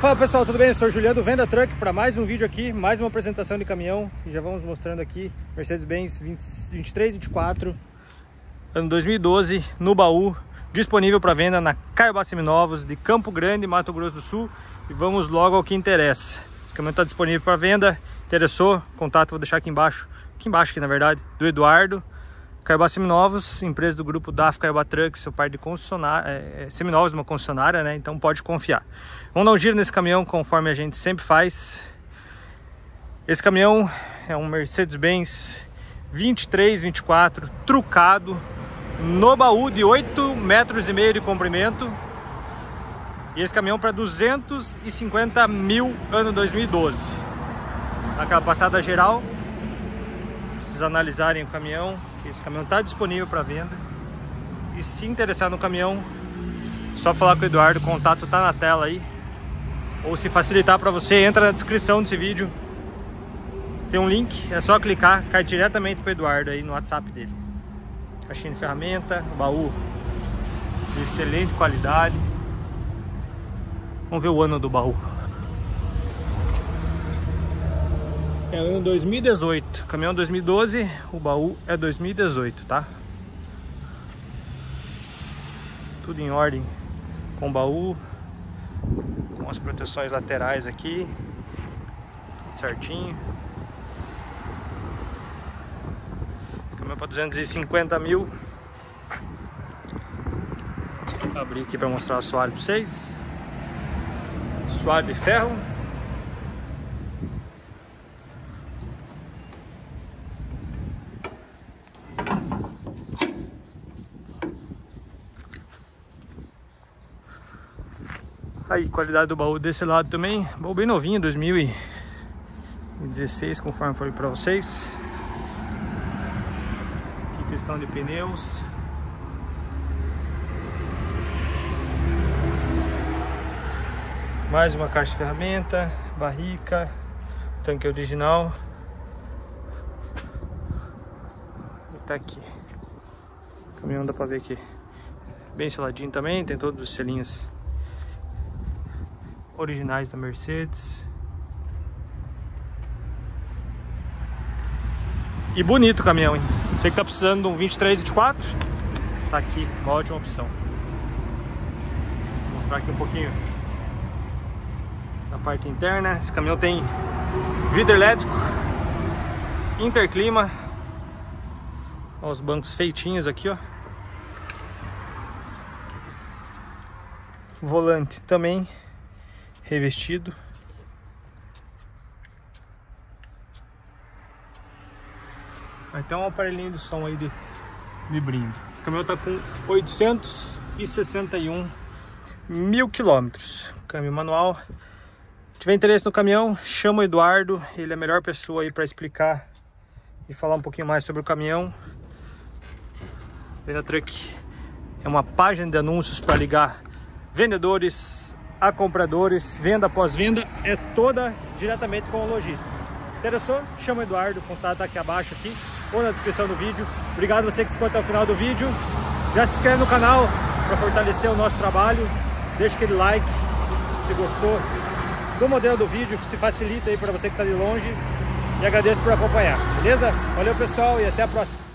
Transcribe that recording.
Fala pessoal, tudo bem? Eu sou o Juliano do Venda Truck para mais um vídeo aqui, mais uma apresentação de caminhão. E já vamos mostrando aqui Mercedes-Benz 2324, ano 2012, no baú, disponível para venda na Caiobá Seminovos de Campo Grande, Mato Grosso do Sul. E vamos logo ao que interessa. Esse caminhão está disponível para venda. Interessou? Contato vou deixar aqui embaixo na verdade, do Eduardo. Caiobá Seminovos, empresa do grupo DAF Caiobá Trucks, seu par de concessionária, Seminovos, uma concessionária, né? Então pode confiar. Vamos dar um giro nesse caminhão conforme a gente sempre faz. Esse caminhão é um Mercedes-Benz 2324 trucado no baú de 8,5 metros de comprimento. E esse caminhão para 250 mil, ano 2012. Aquela passada geral, pra vocês analisarem o caminhão. Esse caminhão está disponível para venda. E se interessar no caminhão, só falar com o Eduardo, o contato está na tela aí. Ou se facilitar para você, entra na descrição desse vídeo. Tem um link, é só clicar, cai diretamente para o Eduardo aí no WhatsApp dele. Caixinha de ferramenta, baú de excelente qualidade. Vamos ver o ano do baú. É ano 2018, caminhão 2012, o baú é 2018, tá? Tudo em ordem com o baú, com as proteções laterais aqui, tudo certinho. Esse caminhão é para 250 mil. Vou abrir aqui para mostrar o assoalho para vocês. Assoalho de ferro. Aí, qualidade do baú desse lado também. Baú bem novinho, 2016, conforme falei pra vocês. Aqui, questão de pneus. Mais uma caixa de ferramenta, barrica, tanque original. E tá aqui. O caminhão dá pra ver aqui. Bem seladinho também, tem todos os selinhos originais da Mercedes. E bonito o caminhão, hein? Você que tá precisando de um 2324, tá aqui, uma ótima opção. Vou mostrar aqui um pouquinho da parte interna. Esse caminhão tem vidro elétrico, Interclima. Ó, os bancos feitinhos aqui, ó. Volante também revestido. Vai ter um aparelhinho de som aí de brinde. Esse caminhão tá com 861 mil quilômetros. Câmbio manual. Se tiver interesse no caminhão, chama o Eduardo. Ele é a melhor pessoa aí para explicar e falar um pouquinho mais sobre o caminhão. Venda Truck é uma página de anúncios para ligar vendedores a compradores, venda após venda, é toda diretamente com o lojista. Interessou? Chama o Eduardo, o contato tá aqui abaixo aqui, ou na descrição do vídeo. Obrigado você que ficou até o final do vídeo. Já se inscreve no canal para fortalecer o nosso trabalho. Deixa aquele like se gostou do modelo do vídeo, que se facilita aí para você que está de longe. E agradeço por acompanhar, beleza? Valeu pessoal e até a próxima.